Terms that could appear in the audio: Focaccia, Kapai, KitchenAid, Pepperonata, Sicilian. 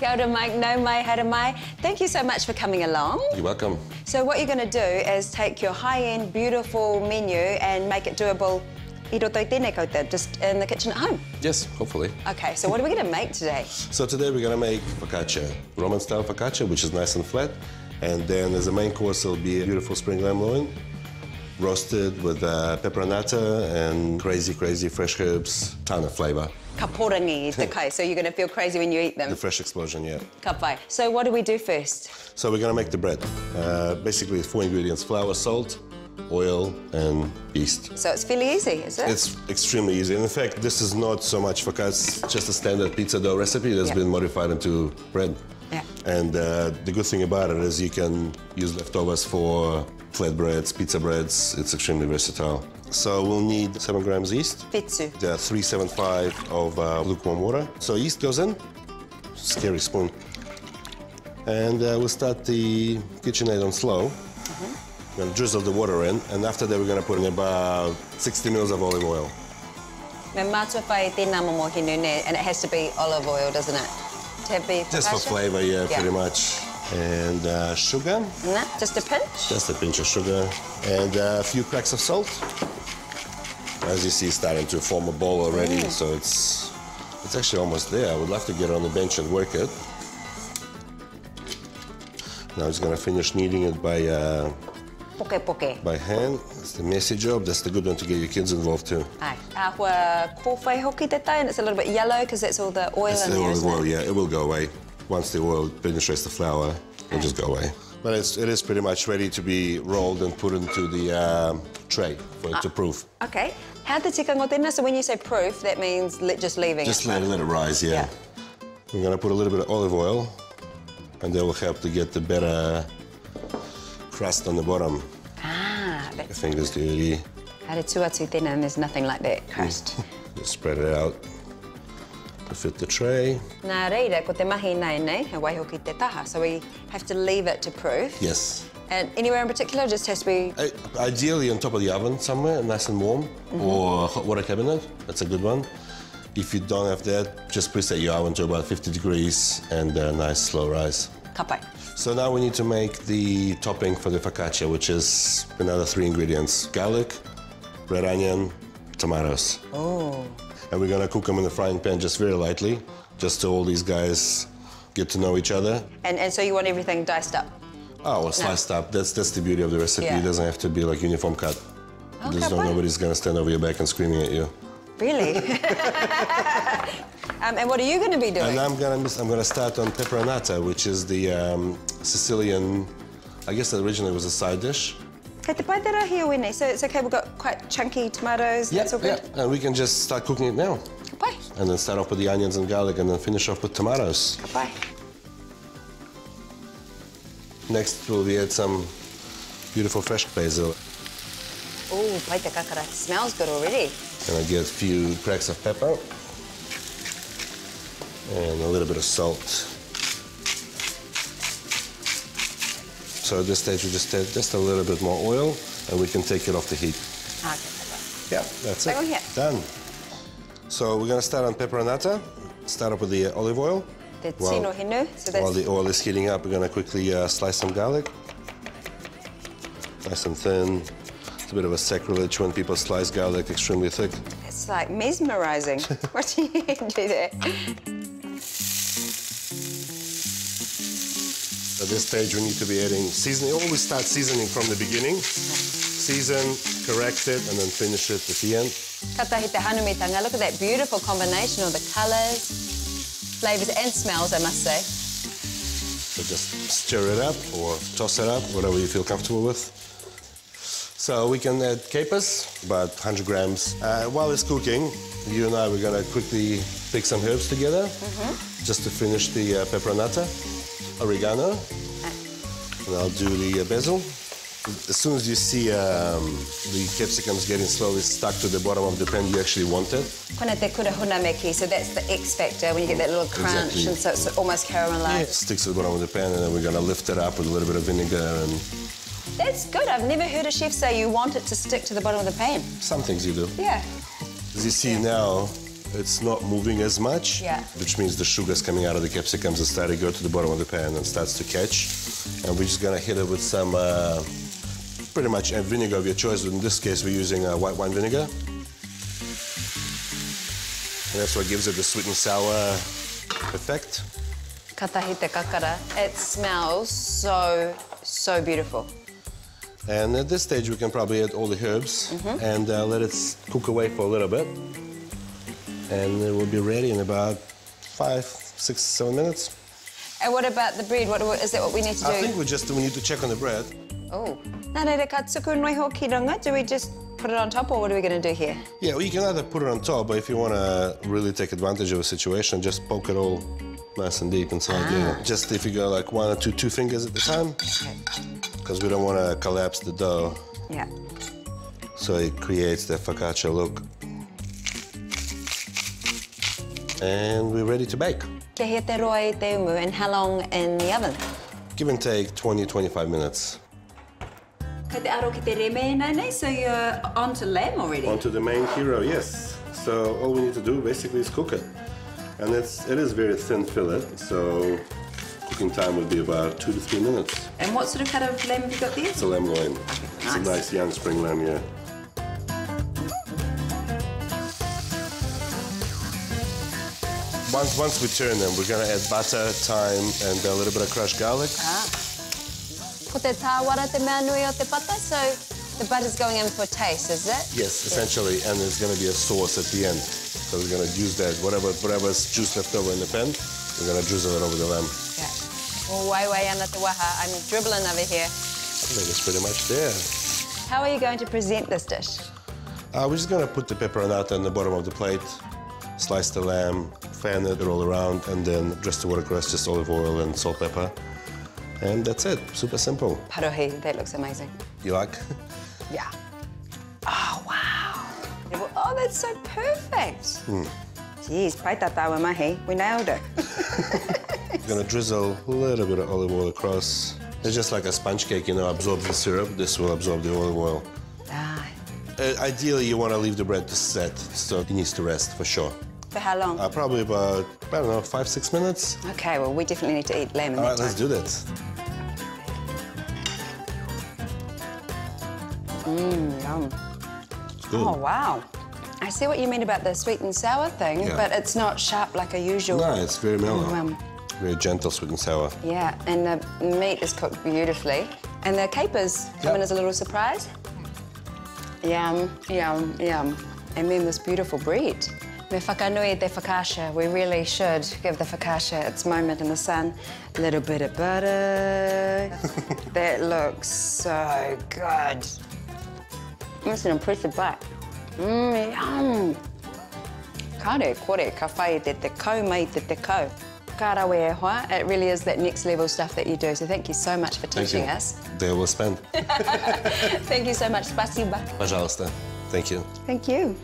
Thank you so much for coming along. You're welcome. So what you're going to do is take your high-end, beautiful menu and make it doable just in the kitchen at home. Yes, hopefully. Okay, so what are we going to make today? So today we're going to make focaccia, Roman-style focaccia, which is nice and flat. And then as a main course, it'll be a beautiful spring lamb loin, roasted with pepperonata and crazy, crazy fresh herbs, ton of flavour. Kaporangi is the kai, so you're going to feel crazy when you eat them. The fresh explosion, yeah. Kapai. So what do we do first? So we're going to make the bread. Basically, 4 ingredients, flour, salt, oil and yeast. So it's fairly easy, is it? It's extremely easy. In fact, this is not so much focaccia, it's just a standard pizza dough recipe that's been modified into bread. Yeah. And the good thing about it is you can use leftovers for flatbreads, pizza breads. It's extremely versatile. So we'll need 7 grams yeast. Fetsu. 375 of lukewarm water. So yeast goes in. Scary spoon. And we'll start the KitchenAid on slow. We're going to drizzle the water in, and after that we're going to put in about 60 mils of olive oil. And it has to be olive oil, doesn't it? To have the just for flavour, yeah, pretty much. And sugar. Nah, just a pinch? Just a pinch of sugar. And a few cracks of salt. As you see, it's starting to form a ball already, so it's actually almost there. I would love to get on the bench and work it. Now I'm just going to finish kneading it by... By hand. It's a messy job. That's the good one to get your kids involved too. Aye. And it's a little bit yellow because that's all the oil in there, isn't it? Yeah, it will go away. Once the oil penetrates the flour, it'll just go away. But it is pretty much ready to be rolled and put into the tray for it to proof. Okay. How the tikango tena? So when you say proof, that means just leaving it. Just let it rise, yeah. We're going to put a little bit of olive oil and that will help to get the better crust on the bottom. Your fingers dirty. And there's nothing like that crust. Just spread it out to fit the tray. So we have to leave it to proof. Yes. And anywhere in particular, just has to be... Ideally on top of the oven somewhere, nice and warm, or hot water cabinet. That's a good one. If you don't have that, just preset your oven to about 50 degrees and a nice slow rise. Kapai. So now we need to make the topping for the focaccia, which is another 3 ingredients. Garlic, red onion, tomatoes. Oh. And we're going to cook them in the frying pan just very lightly, just so all these guys get to know each other. And so you want everything diced up? Oh, well, sliced up. That's the beauty of the recipe. Yeah. It doesn't have to be like uniform cut. Oh, just nobody's going to stand over your back and screaming at you. Really? And what are you going to be doing? And I'm going to start on pepperonata, which is the Sicilian, I guess that originally was a side dish. So it's okay, we've got quite chunky tomatoes, that's all good? Yeah, and we can just start cooking it now. Bye. And then start off with the onions and garlic and then finish off with tomatoes. Bye. Next, we'll add some beautiful fresh basil. Oh, paita kakara, smells good already. And I get a few cracks of pepper. And a little bit of salt. So at this stage, we just add just a little bit more oil, and we can take it off the heat. Yeah, that's it. Done. So we're going to start on pepperonata. Start up with the olive oil. While the oil is heating up, we're going to quickly slice some garlic. Nice and thin. It's a bit of a sacrilege when people slice garlic extremely thick. It's like mesmerising. Watching you do that. At this stage, we need to be adding seasoning. Always start seasoning from the beginning. Season, correct it, and then finish it at the end. Look at that beautiful combination of the colours, flavours and smells, I must say. So just stir it up or toss it up, whatever you feel comfortable with. So we can add capers, about 100 grams. While it's cooking, you and I, we're going to quickly pick some herbs together just to finish the pepperonata. Oregano, and I'll do the basil. As soon as you see the capsicums getting slowly stuck to the bottom of the pan, you actually want it. So that's the X factor, when you get that little crunch, and so it's almost caramelized. Yeah, it sticks to the bottom of the pan, and then we're going to lift it up with a little bit of vinegar. And that's good. I've never heard a chef say you want it to stick to the bottom of the pan. Some things you do. Yeah. As you see now, it's not moving as much, which means the sugar's coming out of the capsicums and starting to go to the bottom of the pan and starts to catch. And we're just gonna hit it with some pretty much vinegar of your choice. In this case, we're using white wine vinegar. And that's what gives it the sweet and sour effect. Katahite kakara. It smells so, so beautiful. And at this stage, we can probably add all the herbs and let it cook away for a little bit. And it will be ready in about 5, 6, 7 minutes. And what about the bread? What is that what we need to do? I think we need to check on the bread. Oh. Do we just put it on top, or what are we going to do here? Yeah, well, you can either put it on top, but if you want to really take advantage of a situation, just poke it all nice and deep inside there. Just if you go like 1 or 2 fingers at the time. Okay. Because we don't want to collapse the dough. Yeah. So it creates that focaccia look. And we're ready to bake. And how long in the oven? Give and take 20, 25 minutes. So you're onto lamb already? Onto the main hero, yes. So all we need to do basically is cook it. And it is very thin fillet, so cooking time would be about 2 to 3 minutes. And what sort of cut of lamb have you got there? It's a lamb loin. Okay, nice. It's a nice young spring lamb, yeah. Once we turn them, we're going to add butter, thyme, and a little bit of crushed garlic. So the butter's going in for taste, is it? Yes, essentially, and there's going to be a sauce at the end. So we're going to use that, whatever's juice left over in the pan, we're going to drizzle it over the lamb. Yeah. I'm dribbling over here. I think it's pretty much there. How are you going to present this dish? We're just going to put the pepperonata on the bottom of the plate, slice the lamb, fan it all around, and then dress the watercress, just olive oil and salt, pepper. And that's it, super simple. Parohi, that looks amazing. You like? Yeah. Oh, wow. Oh, that's so perfect. Jeez, paitatawa mahi, we nailed it. We're going to drizzle a little bit of olive oil across. It's just like a sponge cake, you know, absorbs the syrup. This will absorb the olive oil. Ideally, you want to leave the bread to set, so it needs to rest for sure. For how long? Probably about, I don't know, 5, 6 minutes. OK, well, we definitely need to eat lamb in that time. All right, let's do that. Mmm, yum. It's good. Oh, wow. I see what you mean about the sweet and sour thing, but it's not sharp like a usual. No, it's very mellow. Very gentle sweet and sour. Yeah, and the meat is cooked beautifully. And the capers come in as a little surprise. Yum, yum, yum. And then this beautiful bread. Me whakanui te focaccia. We really should give the focaccia its moment in the sun. A little bit of butter. That looks so good. That's an impressive bite. Mmm, yum. Kare kore, ka whai te te kau, mai te te kau. Karawe hoa, it really is that next level stuff that you do. So thank you so much for teaching us. They will spend. Thank you so much. Спасибо. Пожалуйста. Thank you. Thank you.